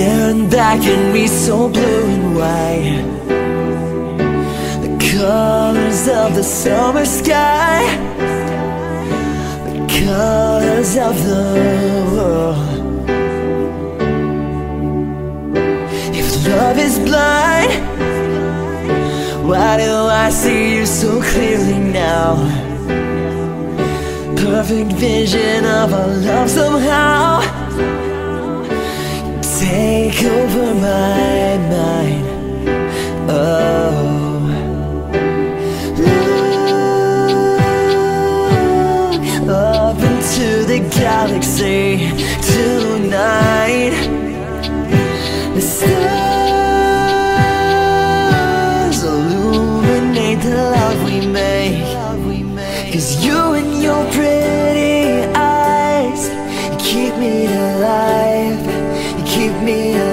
Staring back at me, so blue and white, the colors of the summer sky, the colors of the world. If love is blind, why do I see you so clearly now? Perfect vision of our love somehow take over my mind. Oh, ooh, up into the galaxy tonight. The stars illuminate the love we make, 'cause you and your pretty eyes keep me alive. Keep me alive.